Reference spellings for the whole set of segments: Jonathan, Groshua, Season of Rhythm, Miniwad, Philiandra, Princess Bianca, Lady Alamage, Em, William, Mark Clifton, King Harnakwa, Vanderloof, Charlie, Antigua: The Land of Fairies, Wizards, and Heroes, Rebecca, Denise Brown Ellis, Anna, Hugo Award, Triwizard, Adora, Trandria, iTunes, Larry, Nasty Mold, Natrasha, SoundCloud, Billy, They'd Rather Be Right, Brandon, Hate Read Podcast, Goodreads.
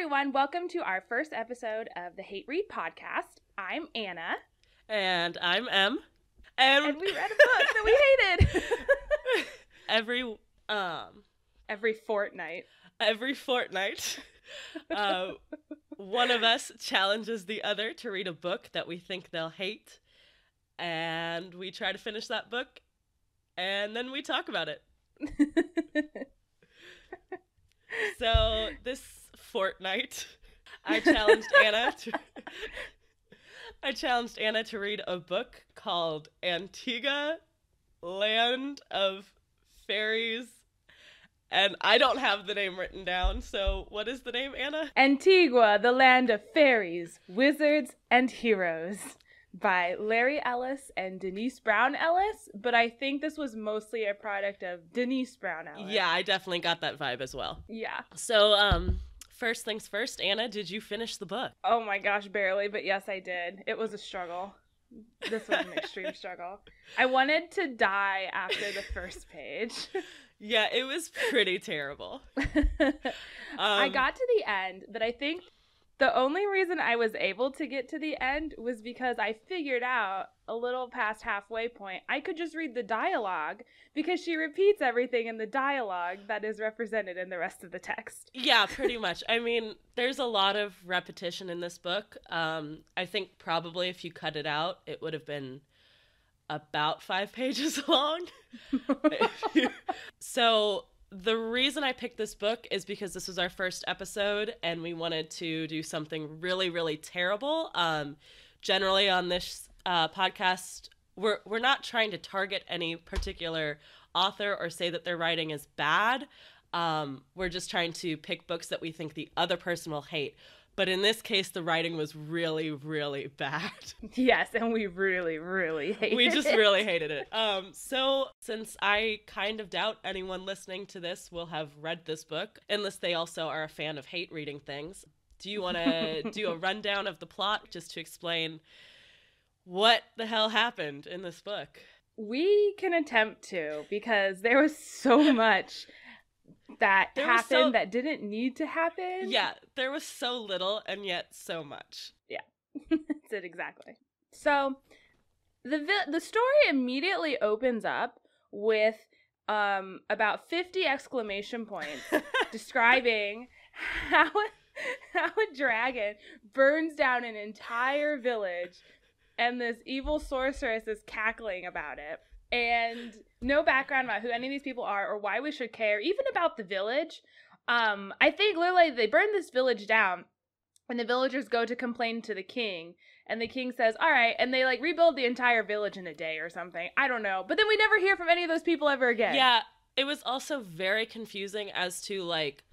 everyone, welcome to our first episode of the Hate Read Podcast. I'm Anna. And I'm Em. And we read a book that we hated. Every fortnight. One of us challenges the other to read a book that we think they'll hate, and we try to finish that book, and then we talk about it. So this fortnight, I challenged Anna to read a book called Antigua: Land of Fairies. And I don't have the name written down, so what is the name, Anna? Antigua, the Land of Fairies, Wizards, and Heroes by Larry Ellis and Denise Brown Ellis, but I think this was mostly a product of Denise Brown Ellis. Yeah, I definitely got that vibe as well. Yeah. So, first things first, Anna, did you finish the book? Oh my gosh, barely, but yes, I did. It was a struggle. This was an extreme struggle. I wanted to die after the first page. Yeah, it was pretty terrible. I got to the end, but I think the only reason I was able to get to the end was because I figured out a little past halfway point, I could just read the dialogue because she repeats everything in the dialogue that is represented in the rest of the text. Yeah, pretty much. I mean, there's a lot of repetition in this book. I think probably if you cut it out, it would have been about 5 pages long. So the reason I picked this book is because this was our first episode and we wanted to do something really, really terrible. Generally on this podcast, we're not trying to target any particular author or say that their writing is bad. We're just trying to pick books that we think the other person will hate. But in this case, the writing was really, really bad. Yes, and we really, really hated it. We just really hated it. So since I kind of doubt anyone listening to this will have read this book, unless they also are a fan of hate reading things, do you want to do a rundown of the plot just to explain what the hell happened in this book? We can attempt to, because there was so much that happened that didn't need to happen. Yeah, there was so little and yet so much. Yeah, that's it exactly. So the story immediately opens up with about 50 exclamation points describing how a dragon burns down an entire village and this evil sorceress is cackling about it. And no background about who any of these people are or why we should care, even about the village. I think literally they burn this village down and the villagers go to complain to the king. And the king says, all right. And they like rebuild the entire village in a day or something. I don't know. But then we never hear from any of those people ever again. Yeah, it was also very confusing as to like,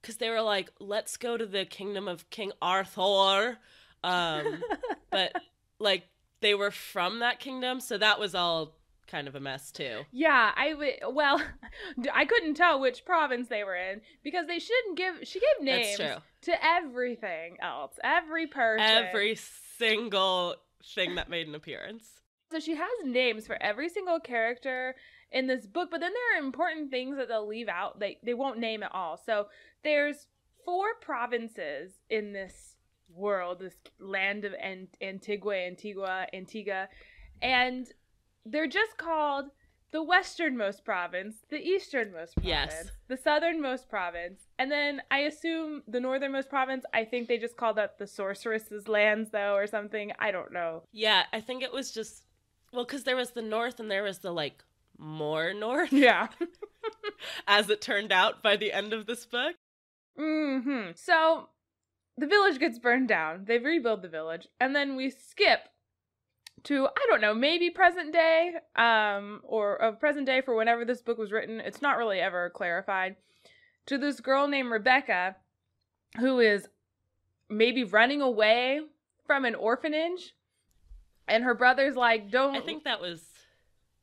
because they were like, let's go to the kingdom of King Arthur. But like they were from that kingdom. So that was all kind of a mess too. Yeah, I couldn't tell which province they were in because they shouldn't give. She gave names to everything else, every person, every single thing that made an appearance. So she has names for every single character in this book, but then there are important things that they'll leave out. They won't name at all. So there's 4 provinces in this world, this land of Antigua, and they're just called the westernmost province, the easternmost province, the southernmost province, and then I assume the northernmost province. I think they just called that the sorceress's lands, though, or something. I don't know. Yeah, I think it was just, well, because there was the north and there was the, like, more north. Yeah. As it turned out by the end of this book. Mm-hmm. So the village gets burned down. They rebuild the village, and then we skip to, I don't know, maybe present day, or of present day for whenever this book was written. It's not really ever clarified. To this girl named Rebecca, who is maybe running away from an orphanage, and her brother's like, don't... I think that was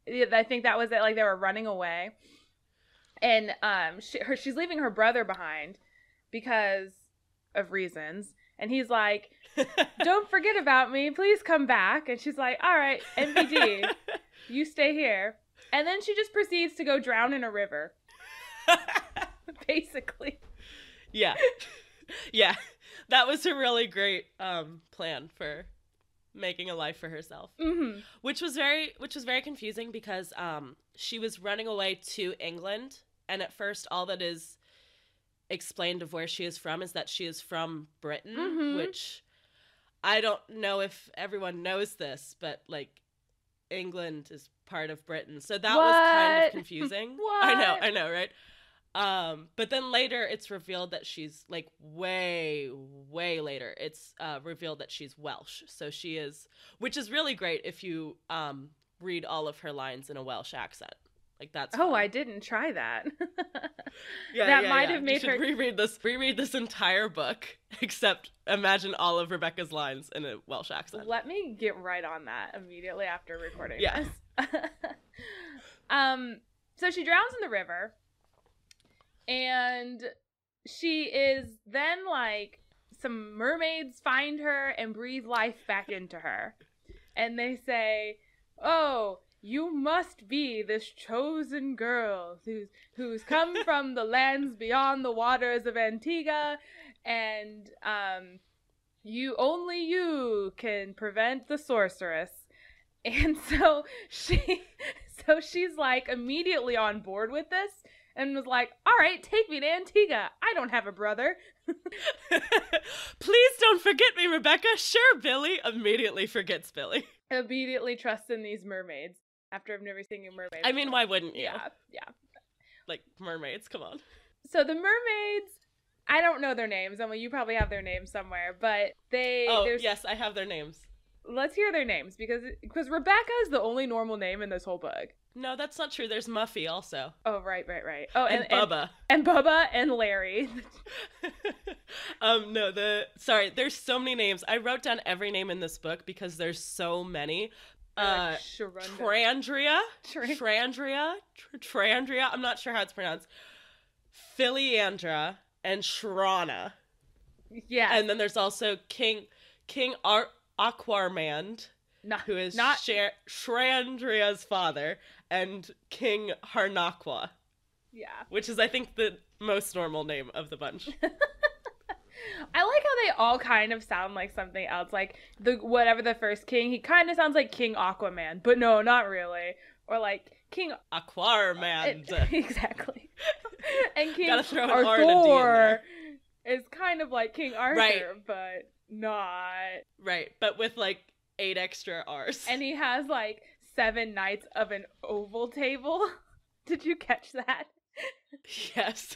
it, like they were running away. And she's leaving her brother behind because of reasons. And he's like, don't forget about me. Please come back. And she's like, all right, NBD, you stay here. And then she just proceeds to go drown in a river. Basically. Yeah. Yeah, that was a really great plan for making a life for herself, mm-hmm. which was very confusing because she was running away to England, and at first all that is explained of where she is from is that she is from Britain, mm-hmm. which I don't know if everyone knows this, but like England is part of Britain, so that was kind of confusing. I know, right? But then later it's revealed that she's like way later. It's revealed that she's Welsh. So she is, which is really great if you read all of her lines in a Welsh accent. Like that's fun. I didn't try that. That might have made her reread this entire book, except imagine all of Rebecca's lines in a Welsh accent. Let me get right on that immediately after recording. Yes. So she drowns in the river. And she is then, like, some mermaids find her and breathe life back into her. And they say, "Oh, you must be this chosen girl who's come from the lands beyond the waters of Antigua. And only you can prevent the sorceress." And so she's, like, immediately on board with this. And was like, "All right, take me to Antigua. I don't have a brother." "Please don't forget me, Rebecca." "Sure, Billy." Immediately forgets Billy. Immediately trusts in these mermaids after I've never seen you mermaids. I mean, why wouldn't you? Yeah. Like mermaids, come on. So the mermaids, I don't know their names. Emily, you probably have their names somewhere, but they. Oh, yes, I have their names. Let's hear their names because Rebecca is the only normal name in this whole book. No, that's not true. There's Muffy also. Oh, right. Oh, and Bubba. And Bubba and Larry. Sorry, there's so many names. I wrote down every name in this book because there's so many. Trandria. I'm not sure how it's pronounced. Philiandra and Shrana. Yeah. And then there's also King Aquarmand. Who is Shrandria's father, and King Harnakwa. Yeah. Which is, I think, the most normal name of the bunch. I like how they all kind of sound like something else. Like, the first king, he kind of sounds like King Aquaman, but no, not really. Or like King Aquarmand. Exactly. And King Arthur is kind of like King Arthur, right. But not. Right, but with like 8 extra R's. And he has like 7 knights of an oval table. Did you catch that? Yes.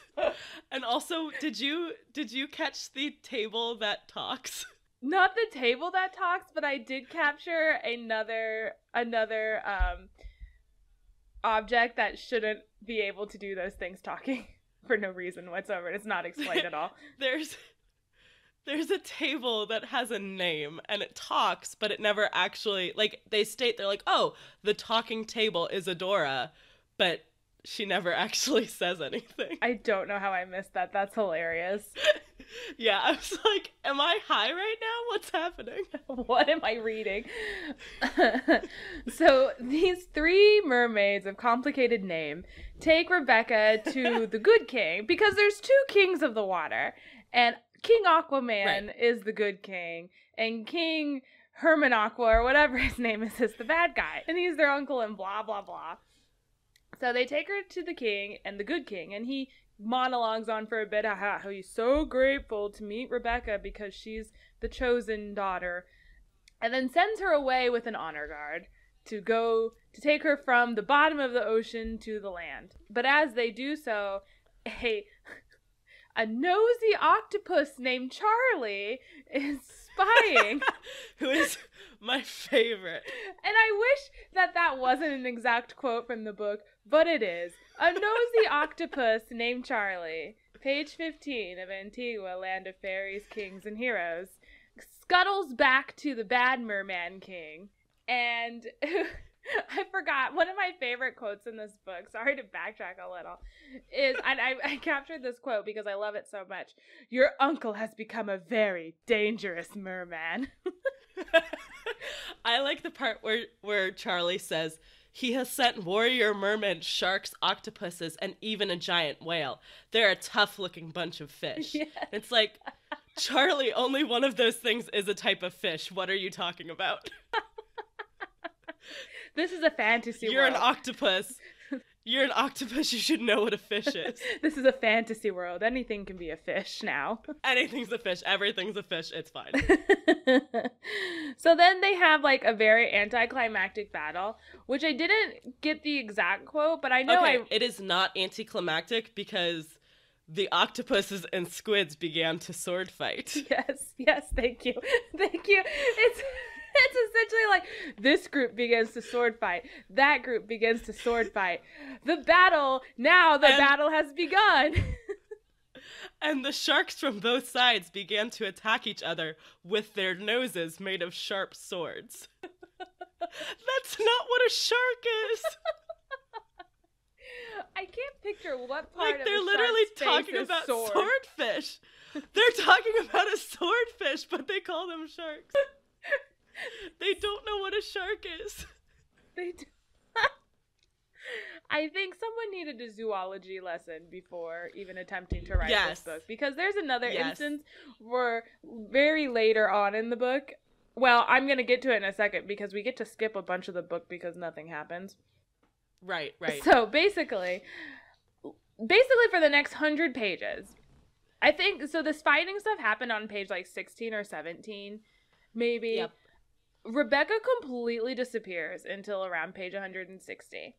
And also, did you catch the table that talks? Not the table that talks, but I did capture another object that shouldn't be able to do those things talking for no reason whatsoever. It's not explained at all. There's a table that has a name, and it talks, but it never actually, like, they're like, "Oh, the talking table is Adora," but she never actually says anything. I don't know how I missed that. That's hilarious. Yeah, I was like, am I high right now? What's happening? What am I reading? So these 3 mermaids of complicated name take Rebecca to the good king, because there's 2 kings of the water, and King Aquaman is the good king, and King Hermanaqua, or whatever his name is the bad guy. And he's their uncle and blah, blah, blah. So they take her to the king and the good king, and he monologues on for a bit. How he's so grateful to meet Rebecca because she's the chosen daughter, and then sends her away with an honor guard to go to take her from the bottom of the ocean to the land. But as they do so, a nosy octopus named Charlie is spying. Who is my favorite. And I wish that wasn't an exact quote from the book, but it is. "A nosy octopus named Charlie, page 15 of Antigua, Land of Fairies, Kings, and Heroes, scuttles back to the bad merman king." And I forgot, one of my favorite quotes in this book, sorry to backtrack a little, is, and I captured this quote because I love it so much, "Your uncle has become a very dangerous merman." I like the part where Charlie says, "He has sent warrior mermen, sharks, octopuses, and even a giant whale. They're a tough-looking bunch of fish." Yes. It's like, Charlie, only one of those things is a type of fish. What are you talking about? This is a fantasy world. You're an octopus. You're an octopus. You should know what a fish is. This is a fantasy world. Anything can be a fish now. Anything's a fish. Everything's a fish. It's fine. So then they have like a very anticlimactic battle, which I didn't get the exact quote, but I know it is not anticlimactic because the octopuses and squids began to sword fight. Yes. Yes. Thank you. Thank you. It's essentially like this group begins to sword fight. That group begins to sword fight. The battle has begun. And the sharks from both sides began to attack each other with their noses made of sharp swords. That's not what a shark is. I can't picture what part of the shark's face is sword. Like, they're literally talking about swordfish. They're talking about a swordfish, but they call them sharks. They don't know what a shark is. They do. I think someone needed a zoology lesson before even attempting to write this book. Because there's another instance where very later on in the book, well, I'm going to get to it in a second because we get to skip a bunch of the book because nothing happens. Right, right. So basically for the next 100 pages, I think, so this fighting stuff happened on page like 16 or 17, maybe. Yep. Rebecca completely disappears until around page 160.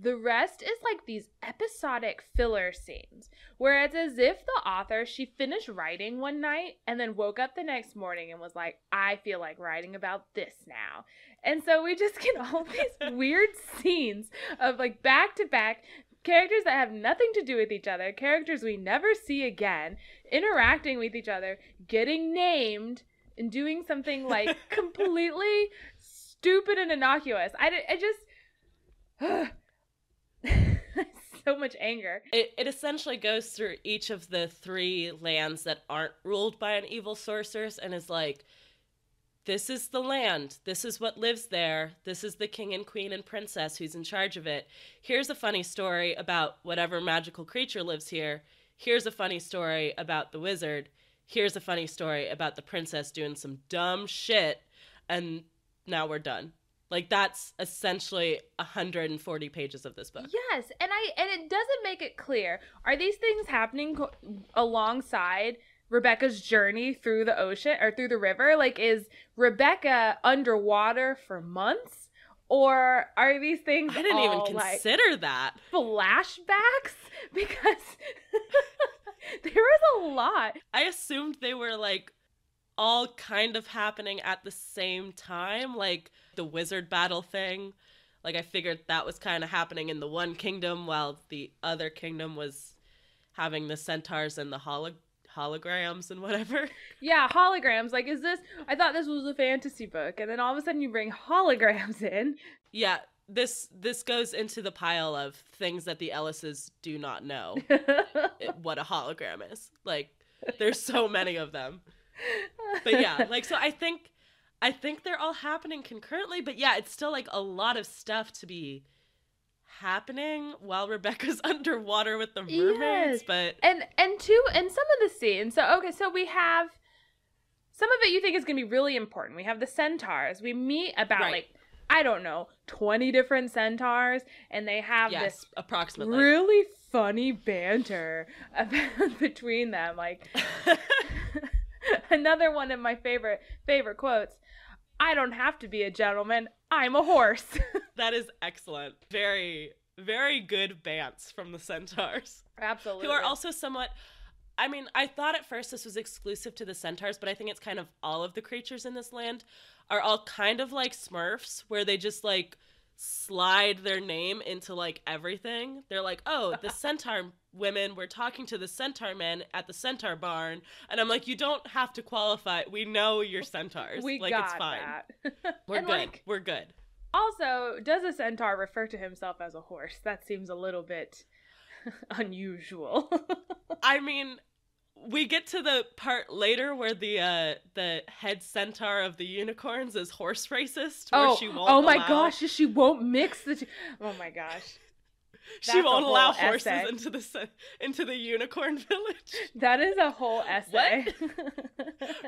The rest is like these episodic filler scenes where it's as if the author, she finished writing one night and then woke up the next morning and was like, I feel like writing about this now. And so we just get all these weird scenes of like back to back characters that have nothing to do with each other, characters we never see again, interacting with each other, getting named, and doing something like completely stupid and innocuous. So much anger. It essentially goes through each of the three lands that aren't ruled by an evil sorceress and is like, this is the land. This is what lives there. This is the king and queen and princess who's in charge of it. Here's a funny story about whatever magical creature lives here. Here's a funny story about the wizard. Here's a funny story about the princess doing some dumb shit, and now we're done. Like, that's essentially 140 pages of this book. Yes, and it doesn't make it clear. Are these things happening alongside Rebecca's journey through the ocean or through the river? Like, is Rebecca underwater for months? Or are these things I didn't even consider like, that. Flashbacks? Because... There was a lot. I assumed they were, like, all kind of happening at the same time. Like, the wizard battle thing. Like, I figured that was kind of happening in the one kingdom while the other kingdom was having the centaurs and the holograms and whatever. Yeah, holograms. Like, is this... I thought this was a fantasy book. And then all of a sudden you bring holograms in. Yeah, this goes into the pile of things that the Ellises do not know what a hologram is. Like, there's so many of them. But yeah, like, so I think they're all happening concurrently, but yeah, it's still like a lot of stuff to be happening while Rebecca's underwater with the mermaids. Yes. But and some of the scenes. So okay, so we have some of it you think is going to be really important. We have the centaurs. We meet about like, I don't know, 20 different centaurs, and they have this approximately really funny banter between them. Like, another one of my favorite quotes, I don't have to be a gentleman, I'm a horse. That is excellent. Very, very good bants from the centaurs. Absolutely. Who are also somewhat, I mean, I thought at first this was exclusive to the centaurs, but I think it's kind of all of the creatures in this land are all kind of like Smurfs, where they just like slide their name into like everything. They're like, oh, the centaur women were talking to the centaur men at the centaur barn. And I'm like, you don't have to qualify. We know you're centaurs. We like, got it's fine. That. We're good. Like, we're good. Also, does a centaur refer to himself as a horse? That seems a little bit unusual. I mean, we get to the part later where the head centaur of the unicorns is horse racist. Where she won't mix the two. Oh my gosh. She won't allow horses into the unicorn village. That is a whole essay.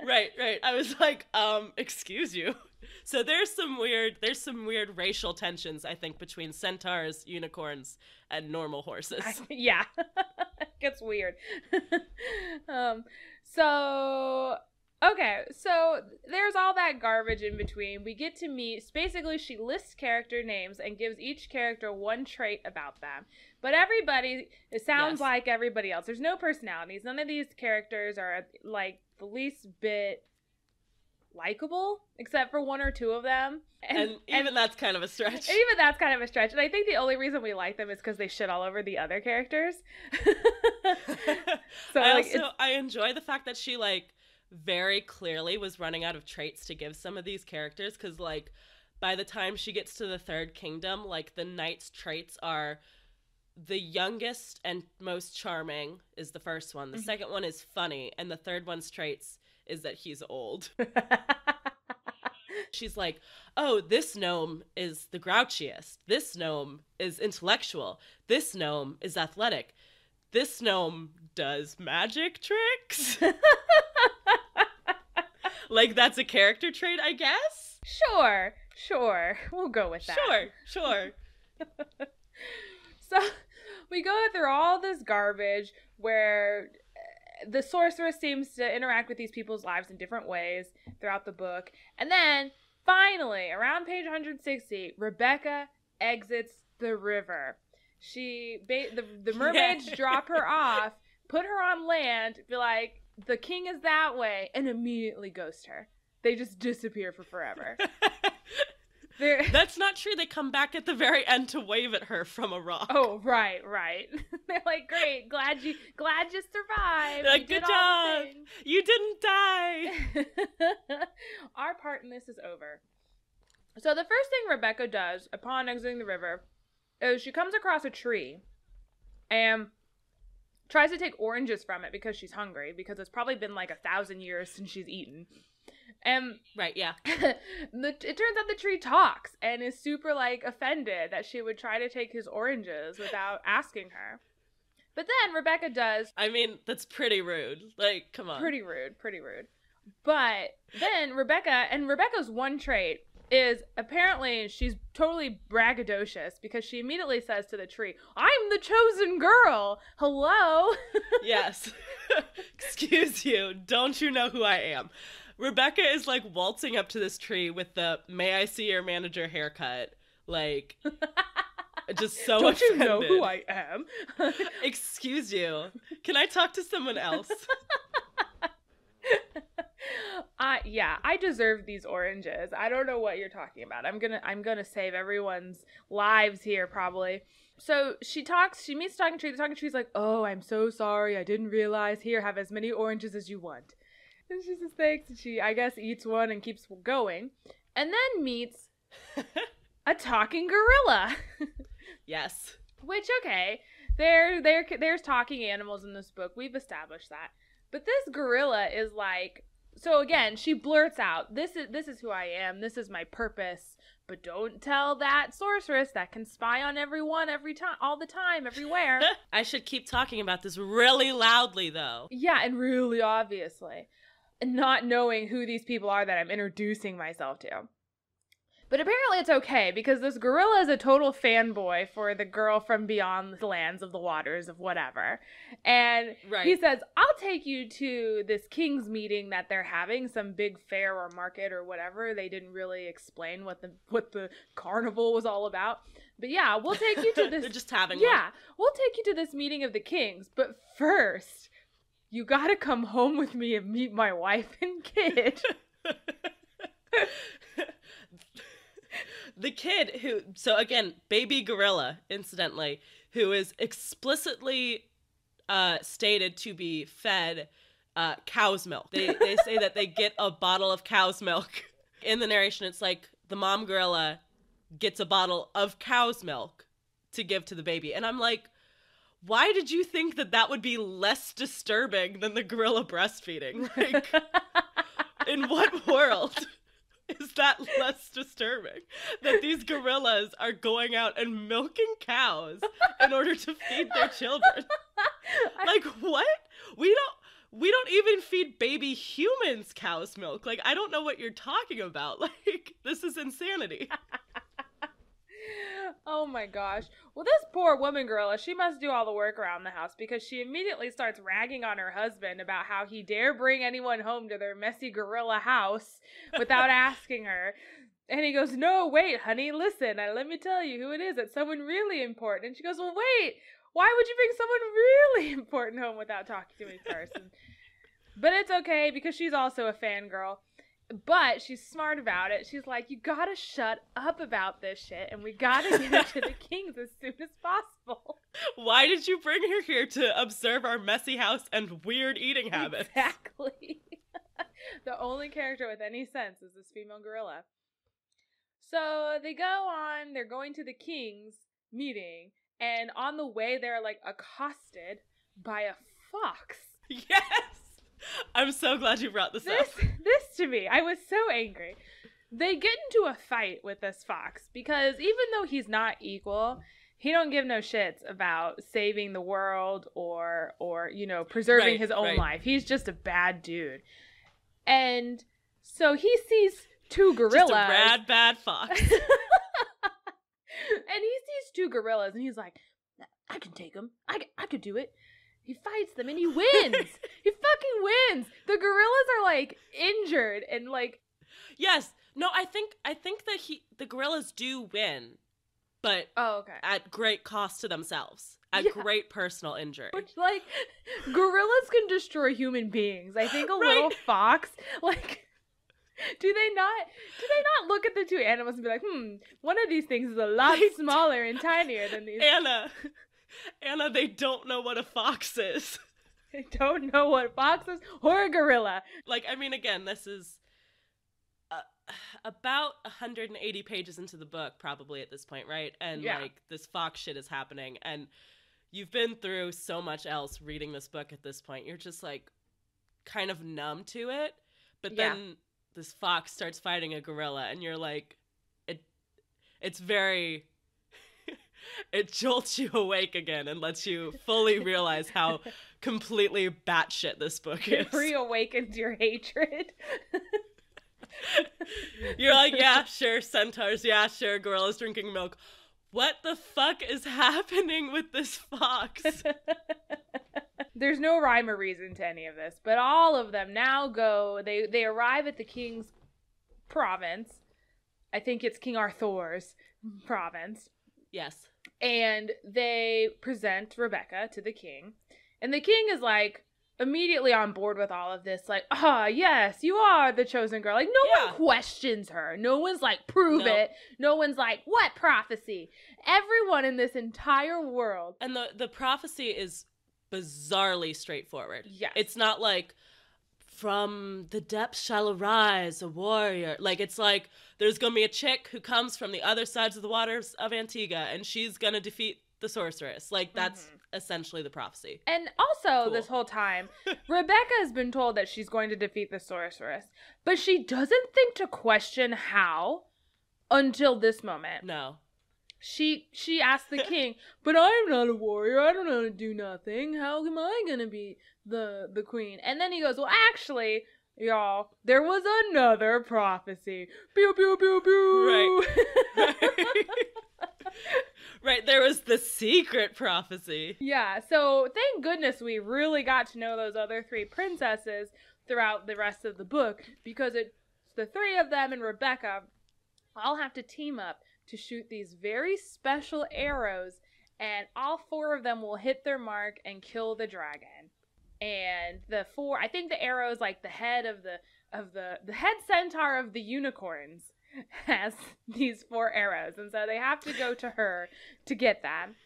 Right. I was like, excuse you. So there's some weird racial tensions, I think, between centaurs, unicorns, and normal horses. Yeah. It gets weird. Okay, so there's all that garbage in between. We get to meet, basically she lists character names and gives each character one trait about them. But everybody, it sounds like everybody else. There's no personalities. None of these characters are like the least bit likable, except for one or two of them. And even that's kind of a stretch. Even that's kind of a stretch. And I think the only reason we like them is because they shit all over the other characters. I enjoy the fact that she very clearly was running out of traits to give some of these characters, because by the time she gets to the third kingdom, the knight's traits are the youngest and most charming is the first one, the second one is funny, and the third one's traits is that he's old. She's like, oh, this gnome is the grouchiest, this gnome is intellectual, this gnome is athletic, this gnome does magic tricks. That's a character trait, I guess? Sure. We'll go with that. Sure. So we go through all this garbage where the sorceress seems to interact with these people's lives in different ways throughout the book. And then, finally, around page 160, Rebecca exits the river. The mermaids drop her off, put her on land, be like, the king is that way, and immediately ghost her. They just disappear for forever. That's not true. They come back at the very end to wave at her from a rock. Oh, right. They're like, great, glad you survived. Like, good job. You didn't die. Our part in this is over. So the first thing Rebecca does upon exiting the river is she comes across a tree and tries to take oranges from it because she's hungry, because it's probably been 1,000 years since she's eaten. Right, yeah. It turns out the tree talks and is super, offended that she would try to take his oranges without asking her. But then Rebecca does. I mean, that's pretty rude. Come on. Pretty rude. But then Rebecca's one trait is apparently she's totally braggadocious, because she immediately says to the tree, I'm the chosen girl. Hello. Yes. Excuse you. Don't you know who I am? Rebecca is waltzing up to this tree with the may I see your manager haircut. Just so Don't offended. You know who I am? Excuse you. Can I talk to someone else? Yeah, I deserve these oranges. I don't know what you're talking about. I'm gonna save everyone's lives here, probably. So she meets Talking Tree. The Talking Tree's like, oh, I'm so sorry. I didn't realize. Here, have as many oranges as you want. And she says thanks. And she, I guess, eats one and keeps going. And then meets a talking gorilla. Yes. Which, okay, there's talking animals in this book. We've established that. But this gorilla is like, so again, she blurts out, this is who I am, this is my purpose, but don't tell that sorceress that can spy on everyone every time, all the time, everywhere. I should keep talking about this really loudly, though. Yeah, and really obviously. And not knowing who these people are that I'm introducing myself to. But apparently it's okay, because this gorilla is a total fanboy for the girl from beyond the lands of the waters of whatever. And he says, I'll take you to this king's meeting that they're having, some big fair or market or whatever. They didn't really explain what the carnival was all about. But yeah, we'll take you to this. They're just having one. Yeah, we'll take you to this meeting of the kings. But first, you got to come home with me and meet my wife and kid. The kid who, so again, baby gorilla, incidentally, who is explicitly stated to be fed cow's milk. They say that they get a bottle of cow's milk. In the narration, it's like the mom gorilla gets a bottle of cow's milk to give to the baby. And I'm like, why did you think that would be less disturbing than the gorilla breastfeeding? In what world is is that less disturbing? That these gorillas are going out and milking cows in order to feed their children. Like, what? We don't even feed baby humans cow's milk. Like, I don't know what you're talking about. Like, this is insanity. Oh my gosh. Well, this poor woman gorilla, she must do all the work around the house because she immediately starts ragging on her husband about how he dare bring anyone home to their messy gorilla house without asking her. And he goes, "No, wait, honey, listen, and let me tell you who it is. It's someone really important." And she goes, "Well, wait, why would you bring someone really important home without talking to me first?" But it's okay because she's also a fangirl. But she's smart about it. She's like, "You gotta shut up about this shit, and we gotta get it to the kings as soon as possible. Why did you bring her here to observe our messy house and weird eating habits?" Exactly. The only character with any sense is this female gorilla. So they go on, they're going to the king's meeting, and on the way they're, like, accosted by a fox. Yes! I'm so glad you brought this up. This to me, I was so angry. They get into a fight with this fox because even though he's not equal, he don't give no shits about saving the world or you know, preserving his own life. He's just a bad dude. And so he sees two gorillas. Just a rad, bad fox. And he sees two gorillas and he's like, "I can take them. I could do it." He fights them and he wins. He fucking wins. The gorillas are like injured and like. Yes. No, I think that the gorillas do win, but at great cost to themselves, at great personal injury. Which, like, gorillas can destroy human beings. I think a little fox, like, do they not look at the two animals and be like, one of these things is a lot smaller and tinier than these. Anna, they don't know what a fox is. They don't know what a fox is or a gorilla. Like, I mean, again, this is about 180 pages into the book, probably at this point, right? And like, this fox shit is happening, and you've been through so much else reading this book at this point. You're just like kind of numb to it, but then this fox starts fighting a gorilla, and you're like, it's very. It jolts you awake again and lets you fully realize how completely batshit this book is. It reawakens your hatred. You're like, yeah, sure, centaurs. Yeah, sure, gorillas drinking milk. What the fuck is happening with this fox? There's no rhyme or reason to any of this, but all of them now go. They arrive at the king's province. I think it's King Arthur's province. Yes. And they present Rebecca to the king. And the king is, like, immediately on board with all of this. Like, "Ah, yes, you are the chosen girl." Like, no one questions her. No one's like, "Prove it." No one's like, "What prophecy?" Everyone in this entire world. And the prophecy is bizarrely straightforward. Yes. It's not like, "From the depths shall arise a warrior." Like, it's like, there's going to be a chick who comes from the other sides of the waters of Antigua, and she's going to defeat the sorceress. Like, that's essentially the prophecy. And also, this whole time, Rebecca has been told that she's going to defeat the sorceress, but she doesn't think to question how until this moment. No. She asked the king, "But I'm not a warrior. I don't know how to do nothing. How am I going to be the queen?" And then he goes, "Well, actually, y'all, there was another prophecy." Pew, pew, pew, pew. Right. Right, there was the secret prophecy. Yeah, so thank goodness we really got to know those other three princesses throughout the rest of the book, because it's the three of them and Rebecca all have to team up to shoot these very special arrows, and all four of them will hit their mark and kill the dragon. And the four, I think the arrow is like the head of the head centaur of the unicorns has these four arrows. And so they have to go to her to get them.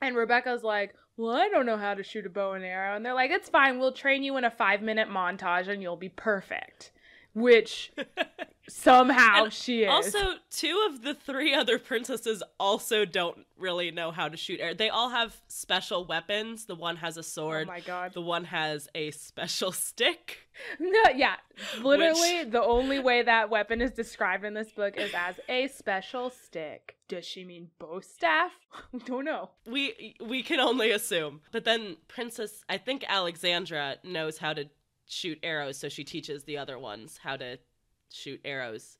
And Rebecca's like, "Well, I don't know how to shoot a bow and arrow." And they're like, "It's fine. We'll train you in a 5-minute montage and you'll be perfect." Which Somehow and she is. Also, two of the three other princesses also don't really know how to shoot arrows. They all have special weapons. The one has a sword. Oh my god. The one has a special stick. No, yeah. Literally, the only way that weapon is described in this book is as a special stick. Does she mean bow staff? We don't know. We can only assume. But then Princess, I think Alexandra knows how to shoot arrows, so she teaches the other ones how to shoot arrows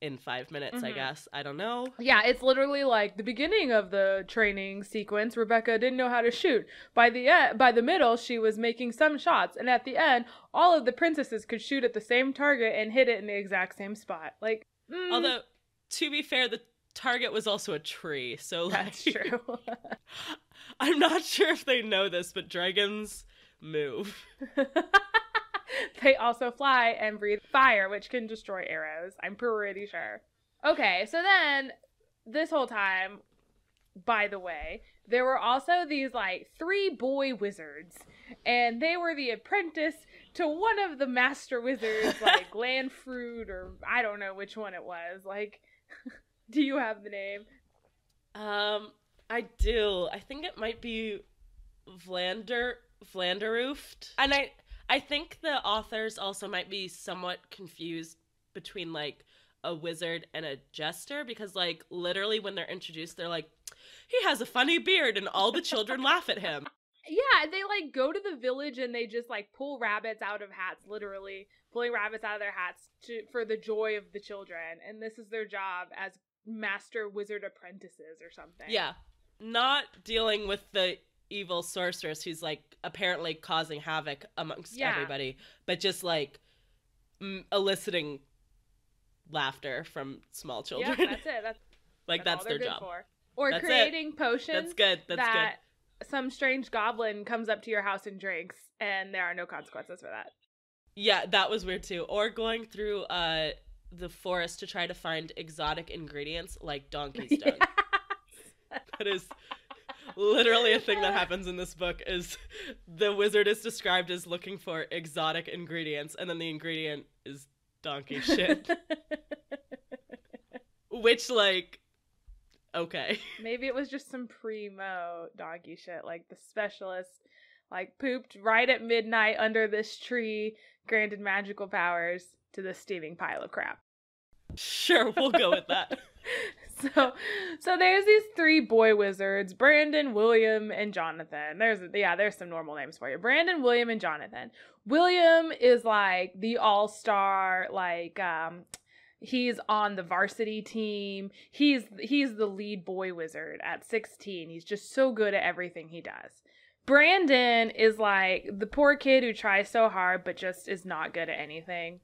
in 5 minutes. Mm-hmm. I guess, I don't know. Yeah, it's literally like the beginning of the training sequence. Rebecca didn't know how to shoot. By the middle, she was making some shots, and at the end, all of the princesses could shoot at the same target and hit it in the exact same spot. Like, although to be fair, the target was also a tree, so like, that's true. I'm not sure if they know this, but dragons move. They also fly and breathe fire, which can destroy arrows. I'm pretty sure. Okay, so then this whole time, by the way, there were also these like three boy wizards, and they were the apprentice to one of the master wizards, like Landfruit, or I don't know which one it was. Like, do you have the name? I do. I think it might be Vlanderooft, and I think the authors also might be somewhat confused between, like, a wizard and a jester, because, like, literally when they're introduced, they're like, he has a funny beard, and all the children laugh at him. Yeah, they, like, go to the village, and they just, like, pull rabbits out of hats, literally, pulling rabbits out of their hats for the joy of the children, and this is their job as master wizard apprentices or something. Yeah, not dealing with the evil sorceress who's like apparently causing havoc amongst everybody, but just like eliciting laughter from small children. Yeah, that's it. That's their job. Or that's creating potions. That's good. That's good. Some strange goblin comes up to your house and drinks, and there are no consequences for that. Yeah, that was weird too. Or going through the forest to try to find exotic ingredients like donkey's dung. Yes. That is literally a thing that happens in this book. Is the wizard is described as looking for exotic ingredients, and then the ingredient is donkey shit. Which, like, okay. Maybe it was just some primo donkey shit, like the specialist, like, pooped right at midnight under this tree, granted magical powers to this steaming pile of crap. Sure, we'll go with that. So there's these three boy wizards, Brandon, William, and Jonathan. There's some normal names for you. Brandon, William, and Jonathan. William is like the all-star, like, he's on the varsity team. He's the lead boy wizard at 16. He's just so good at everything he does. Brandon is like the poor kid who tries so hard but just is not good at anything.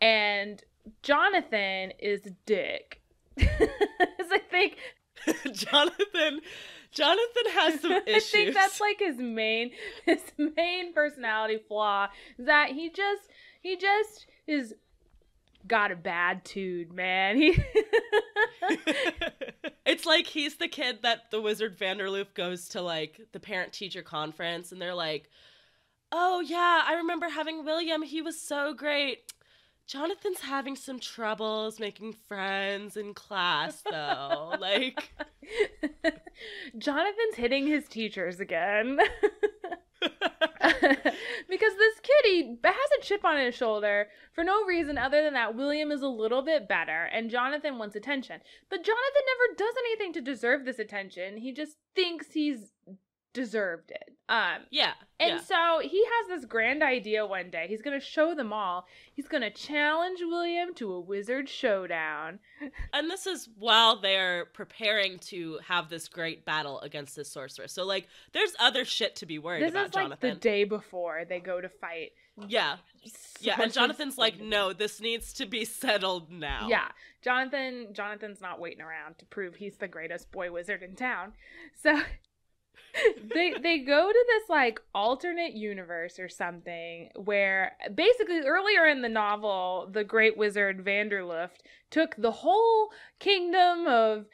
And Jonathan is dick. I think Jonathan has some issues. I think that's like his main personality flaw, is that he just is got a bad tude, man. It's like he's the kid that the wizard Vanderloof goes to, like, the parent teacher conference, and they're like, oh yeah, I remember having William, he was so great. Jonathan's having some troubles making friends in class, though. Like, Jonathan's hitting his teachers again. Because this kid, he has a chip on his shoulder for no reason other than that William is a little bit better and Jonathan wants attention. But Jonathan never does anything to deserve this attention. He just thinks he's deserved it. So he has this grand idea one day. He's gonna show them all. He's gonna challenge William to a wizard showdown. And this is while they're preparing to have this great battle against this sorcerer. So, like, there's other shit to be worried about, Jonathan. This is like the day before they go to fight. Yeah. Yeah, and Jonathan's like, no, this needs to be settled now. Yeah. Jonathan's not waiting around to prove he's the greatest boy wizard in town. So they go to this, like, alternate universe or something where basically earlier in the novel, the great wizard Vanderloof took the whole kingdom of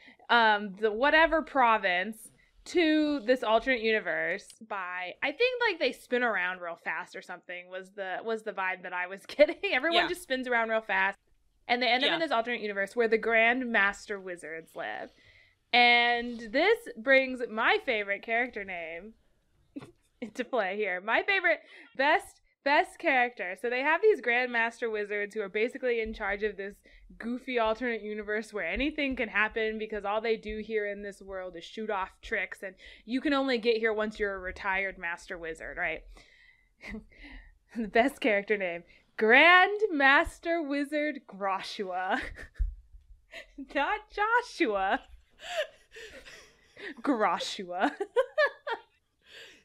the whatever province to this alternate universe by, I think, like, they spin around real fast or something was the vibe that I was getting. Everyone just spins around real fast. And they end up in this alternate universe where the Grand Master Wizards live. And this brings my favorite character name into play here. My favorite, best character. So they have these Grand Master Wizards who are basically in charge of this goofy alternate universe where anything can happen because all they do here in this world is shoot off tricks, and you can only get here once you're a retired Master Wizard, right? The best character name, Grand Master Wizard Groshua. Not Joshua. Groshua.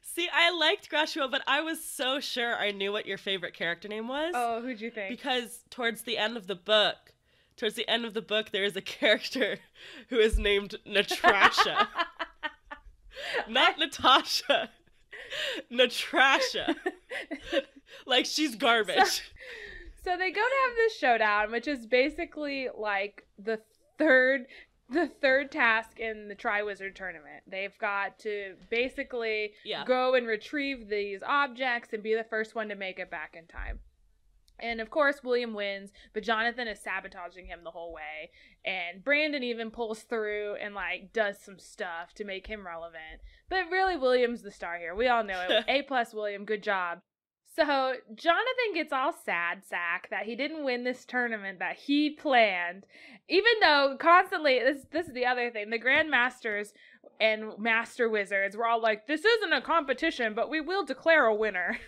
See, I liked Groshua, but I was so sure I knew what your favorite character name was. Oh, who'd you think? Because towards the end of the book, there is a character who is named Natrasha. Not Natasha. Natrasha. Like, she's garbage. So they go to have this showdown, which is basically like the third task in the Triwizard Tournament. They've got to basically go and retrieve these objects and be the first one to make it back in time. And of course, William wins, but Jonathan is sabotaging him the whole way. And Brandon even pulls through and like does some stuff to make him relevant. But really, William's the star here. We all know it. A+ William, good job. So Jonathan gets all sad sack that he didn't win this tournament that he planned, even though constantly, this is the other thing, the Grand Masters and Master Wizards were all like, this isn't a competition, but we will declare a winner.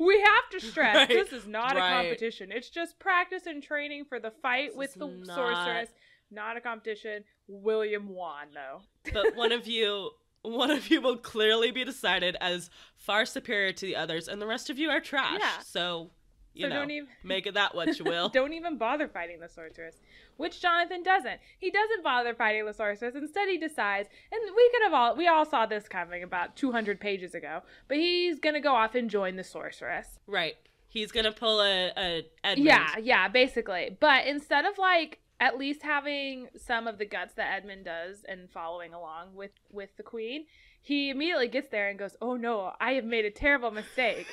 We have to stress, this is not a competition. It's just practice and training for the fight with the sorceress. Not a competition. William won, though. But one of you will clearly be decided as far superior to the others, and the rest of you are trash. Yeah. So, you know, don't even make it that what you will. Don't even bother fighting the sorceress, which Jonathan doesn't. He doesn't bother fighting the sorceress. Instead, he decides, and we all saw this coming about 200 pages ago, but he's going to go off and join the sorceress. Right. He's going to pull a Edmund. Yeah, basically. But instead of, like, at least having some of the guts that Edmund does and following along with the queen, he immediately gets there and goes, oh no, I have made a terrible mistake.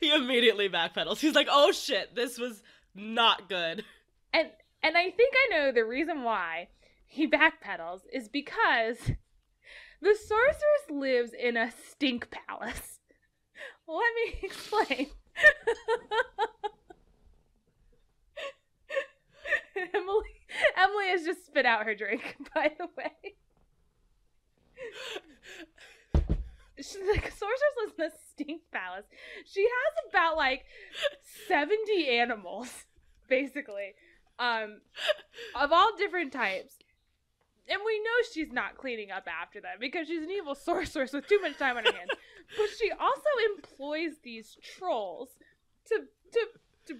He immediately backpedals. He's like, oh shit, this was not good. And I think I know the reason why he backpedals is because the sorceress lives in a stink palace. Let me explain. Emily has just spit out her drink, by the way. She's like, a sorceress lives in a stink palace. She has about, like, 70 animals, basically, of all different types. And we know she's not cleaning up after them because she's an evil sorceress with too much time on her hands. But she also employs these trolls to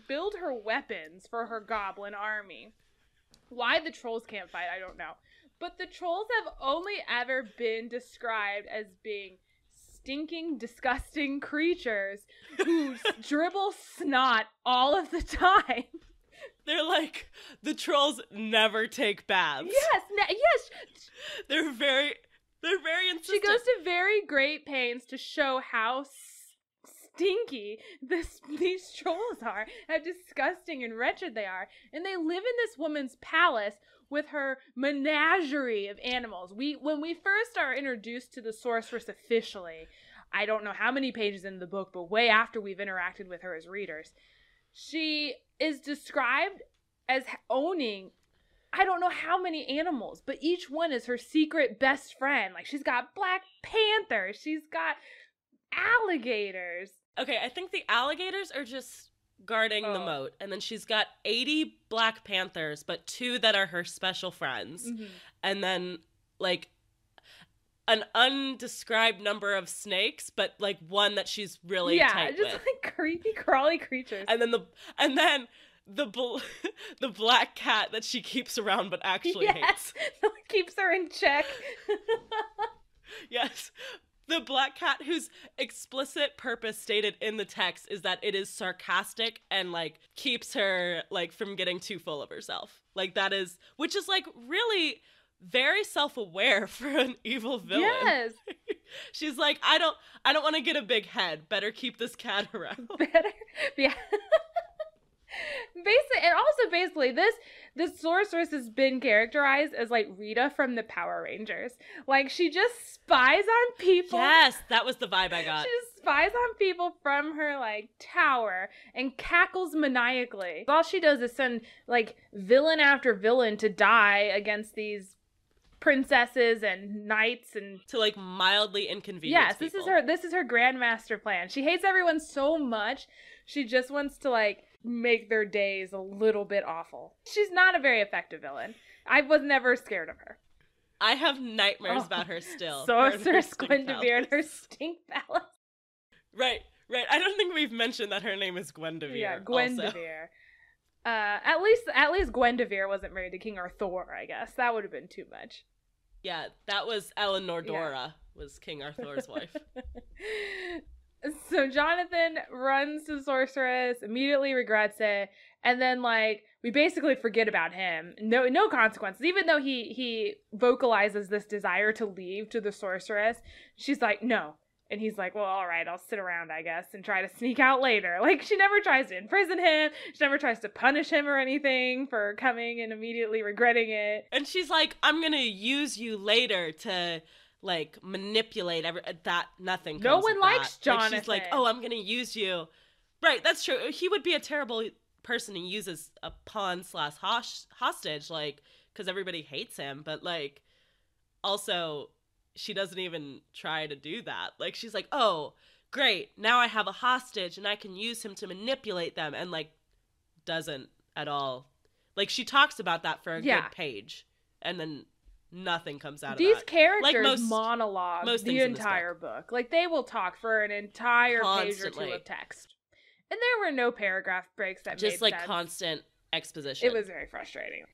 build her weapons for her goblin army. Why the trolls can't fight, I don't know. But the trolls have only ever been described as being stinking, disgusting creatures who dribble snot all of the time. They're like, the trolls never take baths. Yes, yes. They're very insistent. She goes to very great pains to show how stinky these trolls are, how disgusting and wretched they are, and they live in this woman's palace with her menagerie of animals. When we first are introduced to the sorceress officially, I don't know how many pages in the book, but way after we've interacted with her as readers, she is described as owning I don't know how many animals, but each one is her secret best friend. Like, she's got black panthers, she's got alligators. Okay, I think the alligators are just guarding the moat, and then she's got 80 black panthers, but 2 that are her special friends, and then like an undescribed number of snakes, but like one that she's really tight just with. Like creepy crawly creatures. And then the black cat that she keeps around but actually hates. Keeps her in check. Yes. The black cat whose explicit purpose stated in the text is that it is sarcastic and like keeps her like from getting too full of herself. Like that is, which is like really very self-aware for an evil villain. Yes. She's like, I don't want to get a big head. Better keep this cat around. Basically, and also basically this sorceress has been characterized as like Rita from the Power Rangers. Like, she just spies on people. Yes, that was the vibe I got. She just spies on people from her like tower and cackles maniacally. All she does is send like villain after villain to die against these princesses and knights, and to like mildly inconvenience people. Yes, this is her grandmaster plan. She hates everyone so much, she just wants to like make their days a little bit awful. She's not a very effective villain. I was never scared of her. I have nightmares about her still. Sorceress Gwendevere and her stink palace. Right. I don't think we've mentioned that her name is Gwendevere. Yeah, Gwendevere. At least Gwendevere wasn't married to King Arthur, I guess. That would have been too much. Yeah, that was Eleanor Dora, was King Arthur's wife. So Jonathan runs to the sorceress, immediately regrets it, and then like we basically forget about him. No consequences. Even though he vocalizes this desire to leave to the sorceress, she's like, no. And he's like, well, all right, I'll sit around, I guess, and try to sneak out later. Like, she never tries to imprison him. She never tries to punish him or anything for coming and immediately regretting it. And she's like, I'm going to use you later to, like, manipulate that. Nothing comes No one likes that. Jonathan. Like, she's like, oh, I'm going to use you. Right, that's true. He would be a terrible person to use as a pawn / hostage, like, because everybody hates him. But, like, also, she doesn't even try to do that. Like, she's like, oh, great, now I have a hostage and I can use him to manipulate them, and like doesn't at all. Like, she talks about that for a good page and then nothing comes out of that. These characters like monologue the entire book. Like, they will talk for an entire constantly. Page or two of text. And there were no paragraph breaks that just made like sense. Constant exposition. It was very frustrating.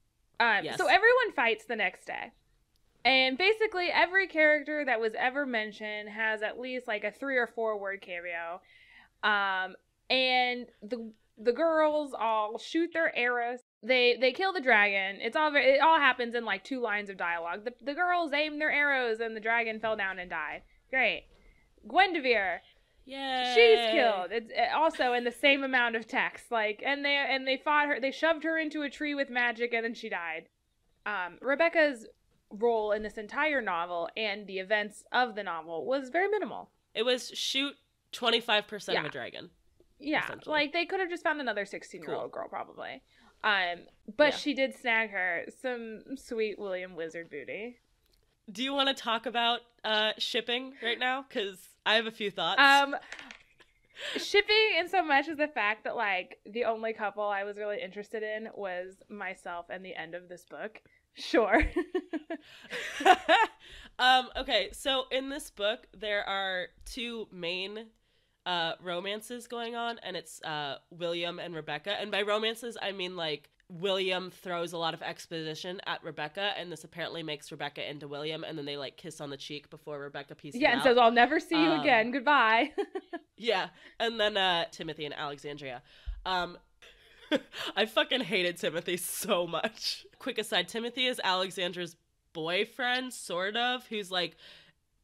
So everyone fights the next day. And basically every character that was ever mentioned has at least like a 3 or 4 word cameo. And the girls all shoot their arrows. They kill the dragon. It all happens in like 2 lines of dialogue. The girls aimed their arrows and the dragon fell down and died. Great. Gwendevere. Yeah. She's killed. It's also in the same amount of text. Like, and they fought her. They shoved her into a tree with magic and then she died. Rebecca's role in this entire novel and the events of the novel was very minimal. It was shoot 25% of a dragon. Yeah, like they could have just found another 16-year-old girl probably. But she did snag her some sweet William Wizard booty. Do you want to talk about shipping right now? Because I have a few thoughts. Shipping in so much as the fact that like the only couple I was really interested in was myself and the end of this book. Sure. Okay, so in this book, there are 2 main romances going on, and it's William and Rebecca. And by romances, I mean, like, William throws a lot of exposition at Rebecca, and this apparently makes Rebecca into William, and then they, like, kiss on the cheek before Rebecca pieces out. Yeah, and says, I'll never see you again. Goodbye. Yeah, and then Timothy and Alexandria. I fucking hated Timothy so much. Quick aside, Timothy is Alexandra's boyfriend, sort of, who's like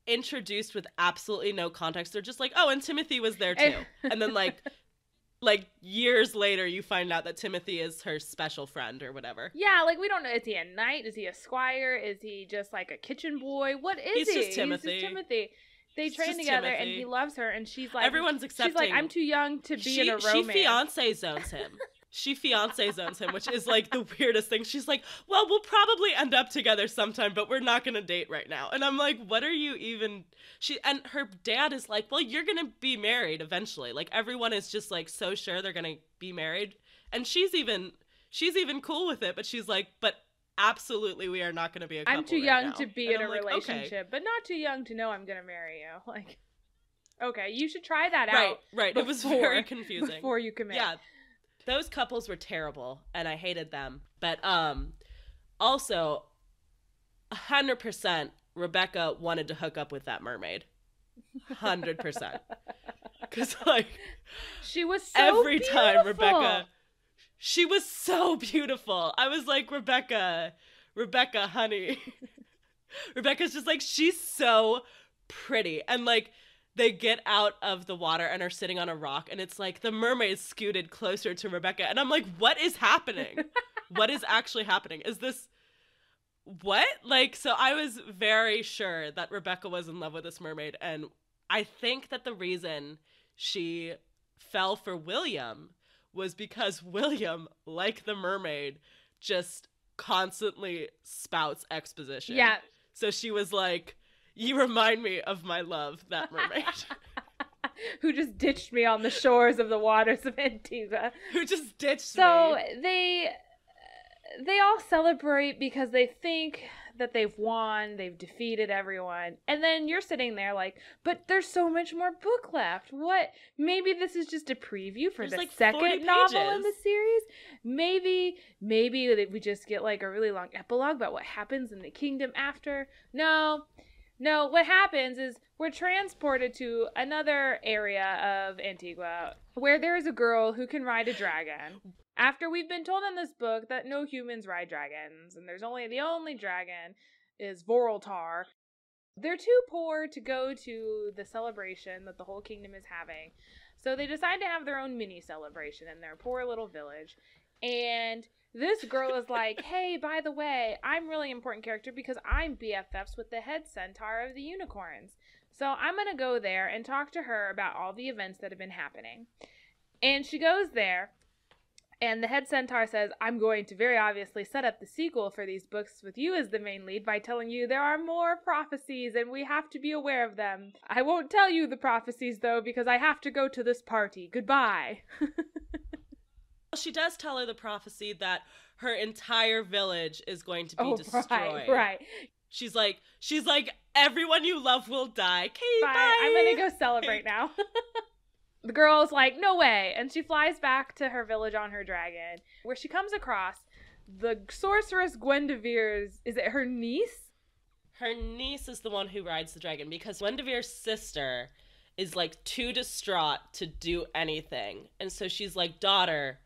introduced with absolutely no context. They're just like, oh, and Timothy was there too. And then like years later, you find out that Timothy is her special friend or whatever. Yeah, like we don't know. Is he a knight? Is he a squire? Is he just like a kitchen boy? What is he? He's just Timothy. They train together Timothy. And he loves her and she's like, everyone's accepting. She's like, I'm too young to be in a romance. She fiance zones him. She fiancé zones him, which is, like, the weirdest thing. She's like, well, we'll probably end up together sometime, but we're not going to date right now. And I'm like, what are you even... And her dad is like, well, you're going to be married eventually. Like, everyone is just, like, so sure they're going to be married. And she's even cool with it, but she's like, but absolutely we are not going to be a couple. I'm too young to be in a relationship, but not too young to know I'm going to marry you. Like, okay, you should try that out. Right. It was very confusing. Before you commit. Yeah. Those couples were terrible, and I hated them. But also, 100% Rebecca wanted to hook up with that mermaid. 100%. Because, like, she was so every beautiful. Time Rebecca, she was so beautiful. I was like, Rebecca, honey. Rebecca's just like, she's so pretty. And, like, they get out of the water and are sitting on a rock, and it's like the mermaid scooted closer to Rebecca, and I'm like, what is happening? What is actually happening? Is this what? Like, so I was very sure that Rebecca was in love with this mermaid, and I think that the reason she fell for William was because William, like the mermaid, just constantly spouts exposition. Yeah. So she was like, you remind me of my love, that mermaid. Who just ditched me on the shores of the waters of Antigua. Who just ditched me. So they all celebrate because they think that they've won, they've defeated everyone. And then you're sitting there like, but there's so much more book left. What? Maybe this is just a preview for the second novel in the series. Maybe we just get like a really long epilogue about what happens in the kingdom after. No, what happens is we're transported to another area of Antigua where there is a girl who can ride a dragon. After we've been told in this book that no humans ride dragons, and there's only the dragon is Voraltar. They're too poor to go to the celebration that the whole kingdom is having. So they decide to have their own mini celebration in their poor little village. And this girl is like, hey, by the way, I'm a really important character because I'm BFFs with the head centaur of the unicorns. So I'm going to go there and talk to her about all the events that have been happening. And she goes there. And the head centaur says, I'm going to very obviously set up the sequel for these books with you as the main lead by telling you there are more prophecies and we have to be aware of them. I won't tell you the prophecies, though, because I have to go to this party. Goodbye. She does tell her the prophecy that her entire village is going to be destroyed. Right. She's like, everyone you love will die. Okay, bye. I'm going to go celebrate now. The girl's like, no way. And she flies back to her village on her dragon, where she comes across the sorceress Gwendevere's, is it her niece? Her niece is the one who rides the dragon, because Gwendevere's sister is like too distraught to do anything. And so she's like, daughter,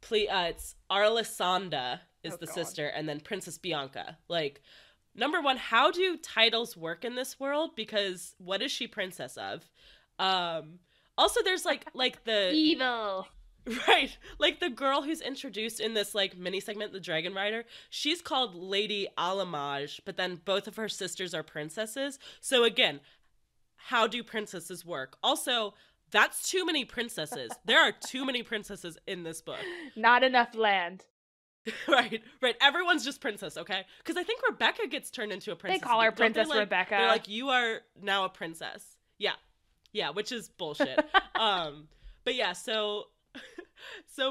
please, it's Arlissanda is the sister, and then Princess Bianca. Like, number one, how do titles work in this world? Because what is she princess of? Also, there's, like the... evil. Right. Like, the girl who's introduced in this, like, mini-segment, the Dragon Rider, she's called Lady Alamage, but then both of her sisters are princesses. So, again, how do princesses work? Also, that's too many princesses. There are too many princesses in this book. Not enough land. Right. Everyone's just princess, okay? Because I think Rebecca gets turned into a princess. They call her Princess Rebecca. They're like, you are now a princess. Yeah, which is bullshit. But yeah, so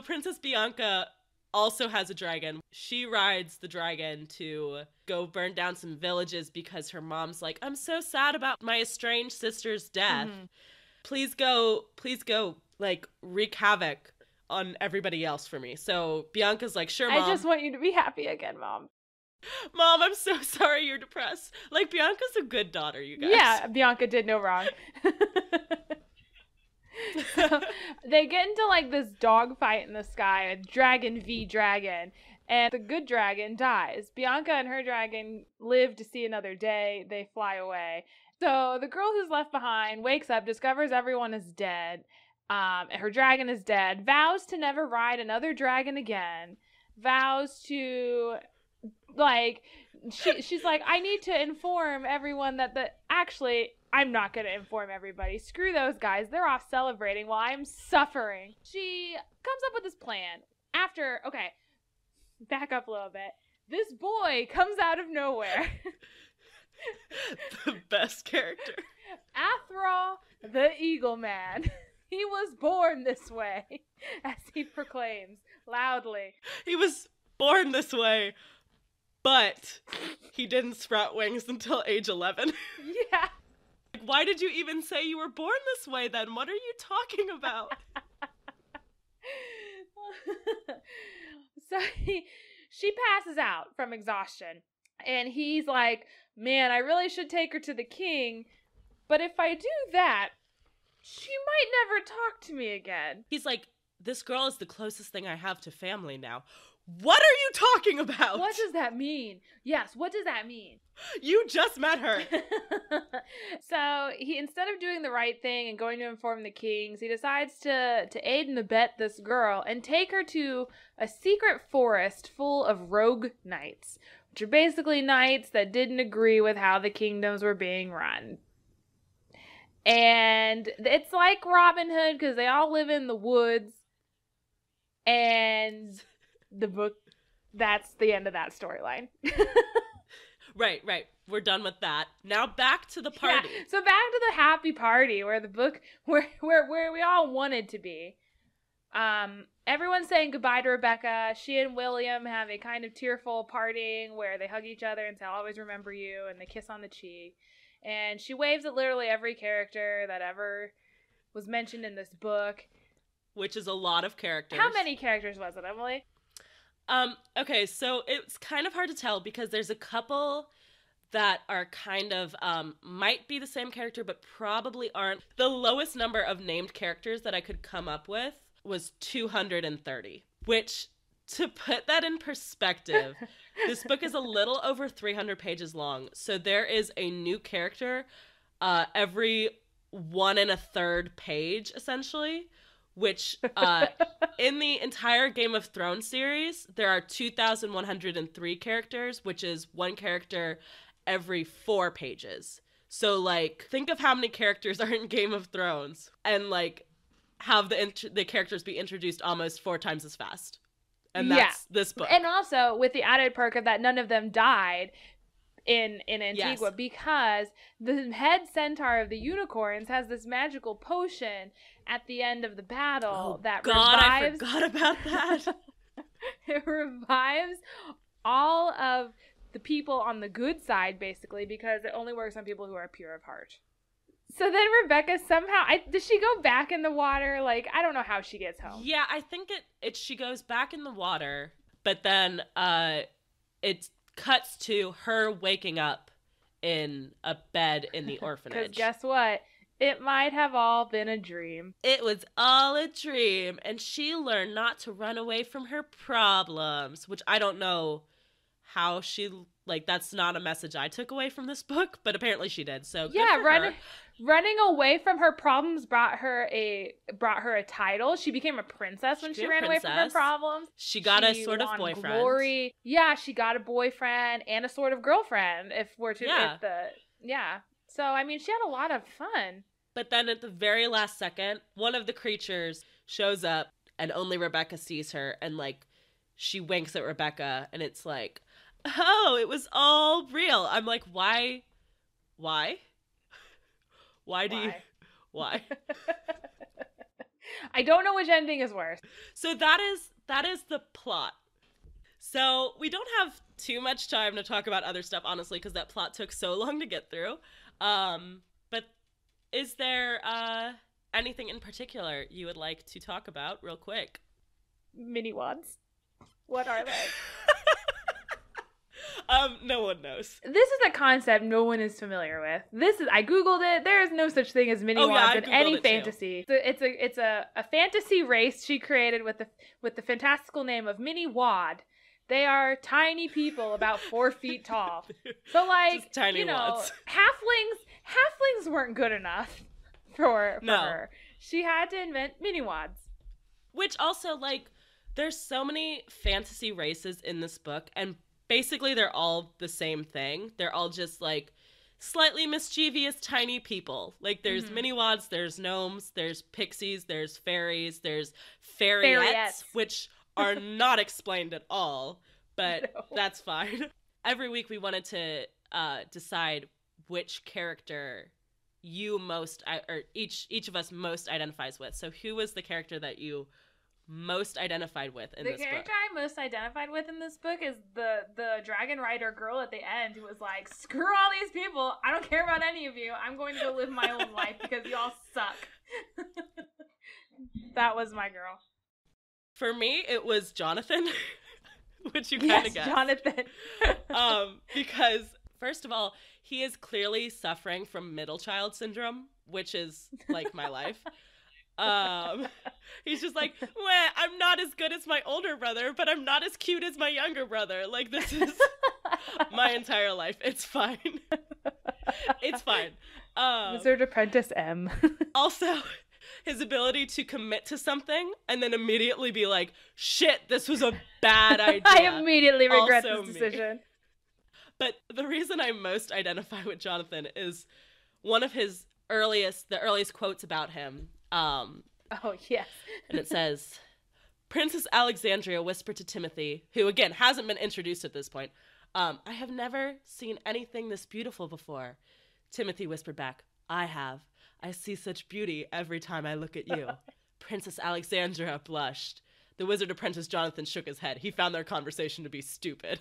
Princess Bianca also has a dragon. She rides the dragon to go burn down some villages because her mom's like, I'm so sad about my estranged sister's death. Mm-hmm. Please go, like, wreak havoc on everybody else for me. So Bianca's like, sure, Mom. I just want you to be happy again, Mom. Mom, I'm so sorry you're depressed. Like, Bianca's a good daughter, you guys. Yeah, Bianca did no wrong. So they get into, like, this dog fight in the sky, a dragon v dragon, and the good dragon dies. Bianca and her dragon live to see another day. They fly away. So the girl who's left behind wakes up, discovers everyone is dead, and her dragon is dead, vows to never ride another dragon again, vows to... like, she's like, I need to inform everyone that actually, I'm not going to inform everybody. Screw those guys. They're off celebrating while I'm suffering. She comes up with this plan after, okay, back up a little bit. This boy comes out of nowhere. The best character. Athra, the Eagle Man. He was born this way, as he proclaims loudly. He was born this way. But he didn't sprout wings until age 11. Yeah. Why did you even say you were born this way then? What are you talking about? So she passes out from exhaustion. And he's like, man, I really should take her to the king. But if I do that, she might never talk to me again. He's like, this girl is the closest thing I have to family now. What are you talking about? What does that mean? Yes, what does that mean? You just met her. So he, instead of doing the right thing and going to inform the kings, he decides to aid and abet this girl and take her to a secret forest full of rogue knights, which are basically knights that didn't agree with how the kingdoms were being run. And it's like Robin Hood because they all live in the woods. And the book, that's the end of that storyline. Right. We're done with that. Now back to the party. Yeah, so back to the happy party where the book, where we all wanted to be. Everyone's saying goodbye to Rebecca. She and William have a kind of tearful parting where they hug each other and say, I'll always remember you, and they kiss on the cheek. And she waves at literally every character that ever was mentioned in this book. Which is a lot of characters. How many characters was it, Emily? Okay, so it's kind of hard to tell because there's a couple that are kind of, might be the same character, but probably aren't. The lowest number of named characters that I could come up with was 230, which, to put that in perspective, this book is a little over 300 pages long. So there is a new character every 1 1/3 page, essentially. Which, in the entire Game of Thrones series, there are 2,103 characters, which is one character every 4 pages. So, like, think of how many characters are in Game of Thrones and, like, have the characters be introduced almost 4 times as fast. And that's this book. And also, with the added perk of that none of them died in Antigua, because the head centaur of the unicorns has this magical potion at the end of the battle that revives. God, I forgot about that. It revives all of the people on the good side, basically, because it only works on people who are pure of heart. So then Rebecca somehow, does she go back in the water? Like, I don't know how she gets home. Yeah, I think she goes back in the water, but then it cuts to her waking up in a bed in the orphanage. Because guess what? It might have all been a dream. It was all a dream. And she learned not to run away from her problems, which I don't know how she, like, that's not a message I took away from this book, but apparently she did. So yeah, running away from her problems brought her a title. She became a princess when she ran away from her problems. She got a sort of boyfriend. Glory. Yeah, she got a boyfriend and a sort of girlfriend, if we're to get the... Yeah. So, I mean, she had a lot of fun. But then at the very last second, one of the creatures shows up and only Rebecca sees her, and, like, she winks at Rebecca and it's like, oh, it was all real. I'm like, why? Why? I don't know which ending is worse. So that is the plot. So we don't have too much time to talk about other stuff, honestly, because that plot took so long to get through. But is there anything in particular you would like to talk about real quick? Miniwads. What are they? No one knows. This is a concept no one is familiar with. I Googled it. There is no such thing as miniwads in any fantasy. So it's a fantasy race she created with the fantastical name of miniwad. They are tiny people about 4 feet tall. So, like, tiny, you know, wads. Halflings weren't good enough for her. She had to invent miniwads. Which also, like, there's so many fantasy races in this book, and basically they're all the same thing. They're all just, like, slightly mischievous tiny people. Like, there's miniwads, there's gnomes, there's pixies, there's fairies, there's fairiettes, which are not explained at all, but that's fine. Every week we wanted to decide which character you most, or each of us most identifies with. So who was the character that you most identified with in this book? The character I most identified with in this book is the dragon rider girl at the end, who was like, screw all these people, I don't care about any of you, I'm going to go live my own life because you all suck. That was my girl. For me, it was Jonathan, which you kind of guessed. Jonathan. Because, first of all, he is clearly suffering from middle child syndrome, which is, like, my life. He's just like, well, I'm not as good as my older brother, but I'm not as cute as my younger brother. Like, this is my entire life. It's fine. It's fine. Wizard Apprentice M. Also, his ability to commit to something and then immediately be like, shit, this was a bad idea. I immediately regret also this decision. Me. But the reason I most identify with Jonathan is one of his earliest quotes about him. Oh, yes. And it says, Princess Alexandria whispered to Timothy, who, again, hasn't been introduced at this point, I have never seen anything this beautiful before. Timothy whispered back, I have. I see such beauty every time I look at you. Princess Alexandria blushed. The Wizard Apprentice Jonathan shook his head. He found their conversation to be stupid.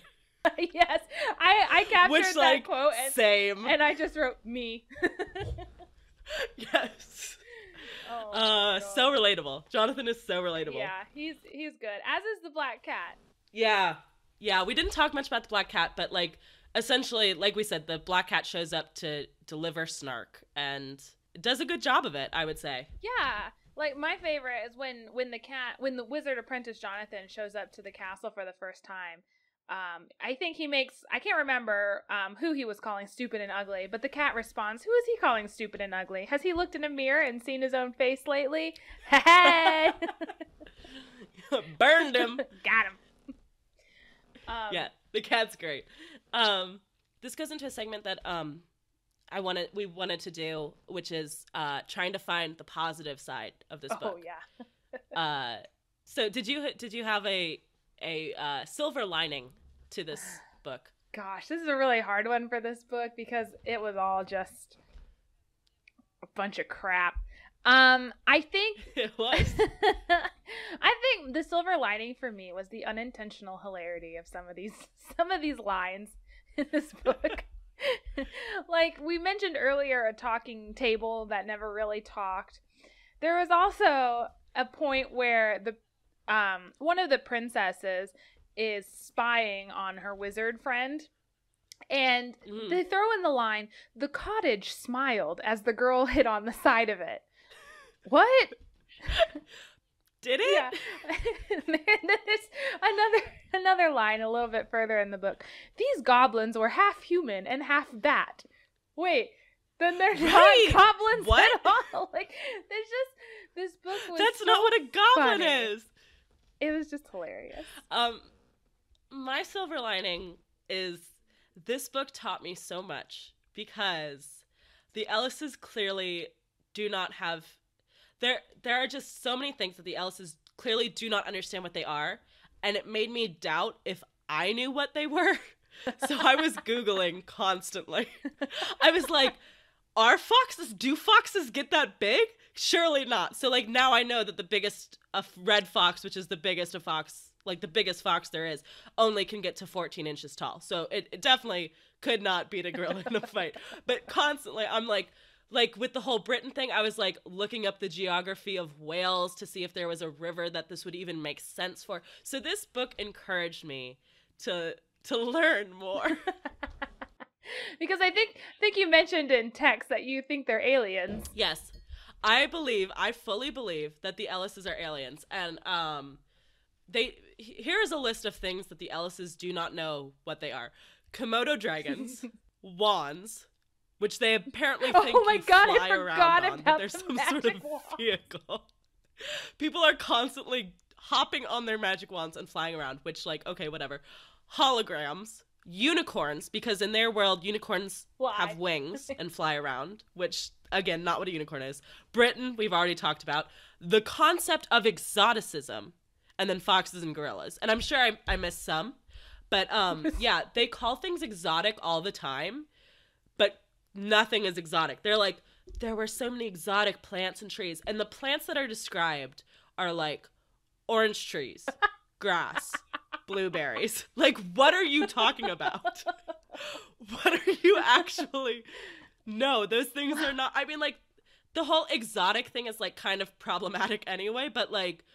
Yes, I captured that quote. Same. And I just wrote, me. Yes. Oh, so relatable. Jonathan is so relatable. Yeah, he's good. As is the Black Cat. Yeah. Yeah, we didn't talk much about the Black Cat, but like essentially, like we said, the Black Cat shows up to deliver snark and does a good job of it, I would say. Yeah. Like my favorite is when the Wizard Apprentice Jonathan shows up to the castle for the first time. I think he makes, I can't remember who he was calling stupid and ugly, but the cat responds, who is he calling stupid and ugly? Has he looked in a mirror and seen his own face lately? Hey! Burned him. Got him. Yeah, the cat's great. This goes into a segment that we wanted to do, which is trying to find the positive side of this book. Oh, yeah. So did you have a silver lining to this book? Gosh, this is a really hard one for this book because it was all just a bunch of crap. I think it was. I think the silver lining for me was the unintentional hilarity of some of these lines in this book. Like we mentioned earlier, a talking table that never really talked. There was also a point where the one of the princesses is spying on her wizard friend, and they throw in the line, the cottage smiled as the girl hit on the side of it. What? Did it? Yeah. There's another line a little bit further in the book. These goblins were half human and half bat. Wait. Then they're right. Not goblins what? At all. Like, there's just, this book was that's so not what a goblin funny. Is. It was just hilarious. My silver lining is this book taught me so much because the Ellises clearly do not have... There are just so many things that the Ellises clearly do not understand what they are, and it made me doubt if I knew what they were. So I was Googling constantly. I was like, are foxes... Do foxes get that big? Surely not. So, like, now I know that the biggest red fox, which is the biggest of fox, like, the biggest fox there is, only can get to 14 inches tall. So it definitely could not beat a gorilla in a fight. But constantly, I'm like, with the whole Britain thing, I was, like, looking up the geography of Wales to see if there was a river that this would even make sense for. So this book encouraged me to learn more. Because I think you mentioned in text that you think they're aliens. Yes. I fully believe that the Ellises are aliens. And here's a list of things that the Ellises do not know what they are. Komodo dragons, wands, which they apparently think oh my you God, fly I forgot around about on, but there's the some sort of wand. Vehicle. People are constantly hopping on their magic wands and flying around, which, like, okay, whatever. Holograms, unicorns, because in their world, unicorns have wings and fly around, which... Again, not what a unicorn is. Britain, we've already talked about. The concept of exoticism. And then foxes and gorillas. And I'm sure I missed some. But yeah, they call things exotic all the time. But nothing is exotic. They're like, there were so many exotic plants and trees. And the plants that are described are like orange trees, grass, blueberries. Like, what are you talking about? What are you actually... No, those things are not... I mean, like, the whole exotic thing is, like, kind of problematic anyway, but, like,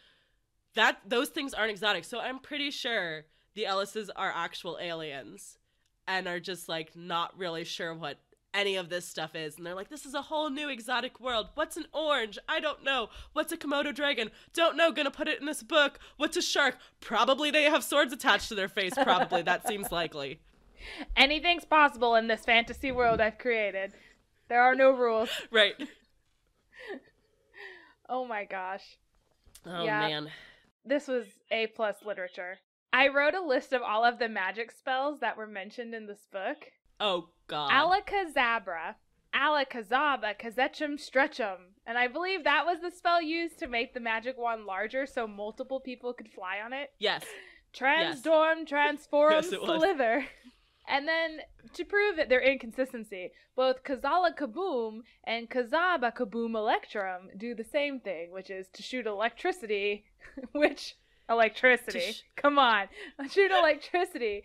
those things aren't exotic. So I'm pretty sure the Ellises are actual aliens and are just, like, not really sure what any of this stuff is. And they're like, this is a whole new exotic world. What's an orange? I don't know. What's a Komodo dragon? Don't know. Gonna put it in this book. What's a shark? Probably they have swords attached to their face. Probably. That seems likely. Anything's possible in this fantasy world I've created. There are no rules. Right. Oh my gosh. Oh yeah. Man. This was A+ literature. I wrote a list of all of the magic spells that were mentioned in this book. Oh, God. Alakazabra, Alakazaba, Kazechum, Stretchum. And I believe that was the spell used to make the magic wand larger so multiple people could fly on it. Yes. Transdorm, yes. Transforum, yes, Slither. And then, to prove it, their inconsistency, both Kazala Kaboom and Kazaba Kaboom Electrum do the same thing, which is to shoot electricity, which... Electricity. Come on. Shoot electricity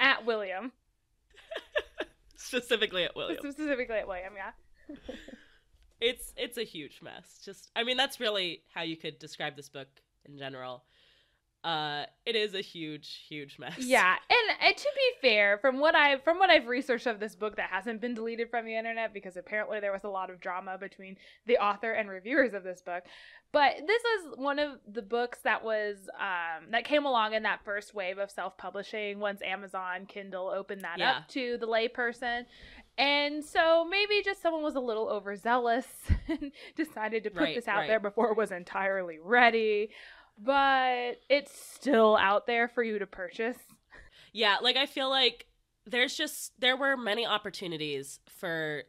at William. Specifically at William. Specifically at William, yeah. It's a huge mess. Just, I mean, that's really how you could describe this book in general. It is a huge, huge mess. Yeah, and to be fair, from what I've researched of this book that hasn't been deleted from the internet, because apparently there was a lot of drama between the author and reviewers of this book, but this was one of the books that was that came along in that first wave of self-publishing once Amazon Kindle opened that up to the layperson. And so maybe just someone was a little overzealous and decided to put this out there before it was entirely ready. But it's still out there for you to purchase. Yeah, like I feel like there were many opportunities for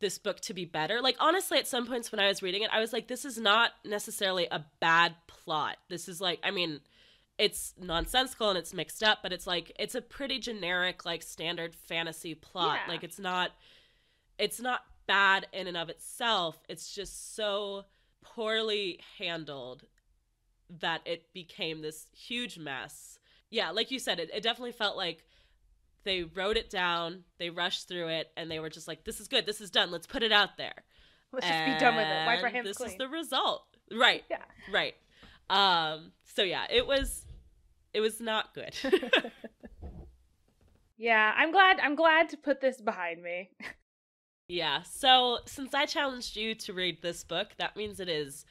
this book to be better. Like honestly, at some points when I was reading it, I was like, this is not necessarily a bad plot. This is like, I mean, it's nonsensical and it's mixed up, but it's like, it's a pretty generic, like standard fantasy plot. Yeah. Like it's not bad in and of itself. It's just so poorly handled that it became this huge mess. Yeah, like you said, it definitely felt like they wrote it down, they rushed through it, and they were just like, this is good, this is done, let's put it out there. Let's just be done with it, wipe our hands clean. This is the result. Right, yeah. Right. So yeah, it was not good. Yeah, I'm glad to put this behind me. Yeah, so since I challenged you to read this book, that means it is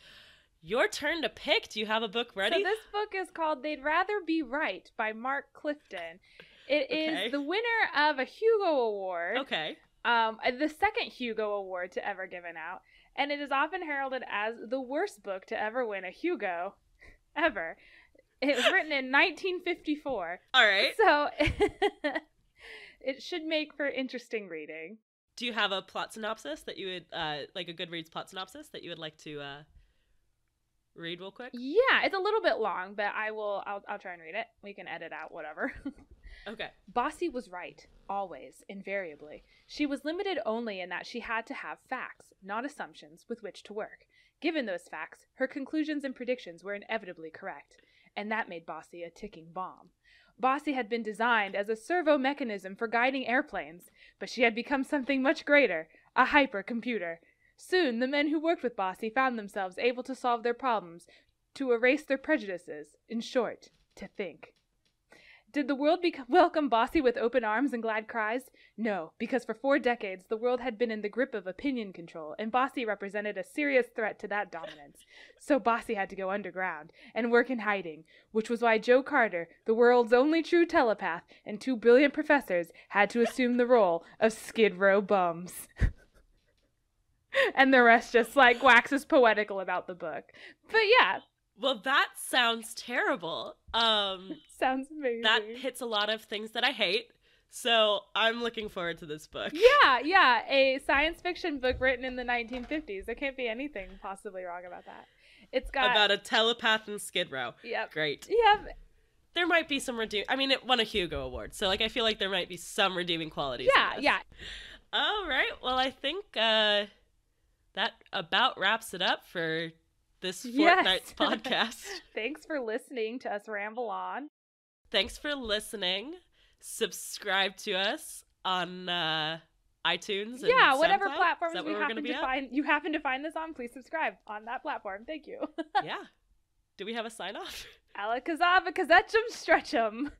your turn to pick. Do you have a book ready? So this book is called They'd Rather Be Right by Mark Clifton. It is the winner of a Hugo Award. Okay. The second Hugo Award to ever given out. And it is often heralded as the worst book to ever win a Hugo ever. It was written in 1954. All right. So it should make for interesting reading. Do you have a plot synopsis that you would, like a Goodreads plot synopsis that you would like to... read real quick? Yeah, it's a little bit long, but I'll try and read it. We can edit out whatever. Okay. Bossy was right, always, invariably. She was limited only in that she had to have facts, not assumptions, with which to work. Given those facts, her conclusions and predictions were inevitably correct, and that made Bossy a ticking bomb. Bossy had been designed as a servo mechanism for guiding airplanes, but she had become something much greater, a hypercomputer. Soon, the men who worked with Bossy found themselves able to solve their problems, to erase their prejudices, in short, to think. Did the world welcome Bossy with open arms and glad cries? No, because for 4 decades, the world had been in the grip of opinion control, and Bossy represented a serious threat to that dominance. So Bossy had to go underground and work in hiding, which was why Joe Carter, the world's only true telepath, and 2 brilliant professors had to assume the role of Skid Row bums. And the rest just, like, waxes poetical about the book. But, yeah. Well, that sounds terrible. Sounds amazing. That hits a lot of things that I hate. So I'm looking forward to this book. Yeah, yeah. A science fiction book written in the 1950s. There can't be anything possibly wrong about that. It's got... about a telepath in Skid Row. Yep. Great. Yep. There might be some I mean, it won a Hugo Award. So, like, I feel like there might be some redeeming qualities. Yeah, yeah. All right. Well, I think... that about wraps it up for this fortnight's podcast. Thanks for listening to us ramble on. Thanks for listening. Subscribe to us on iTunes. And SoundCloud. Whatever platforms you happen to find this on, please subscribe on that platform. Thank you. Yeah. Do we have a sign off? Alakazaba, Kazechum, Stretchum.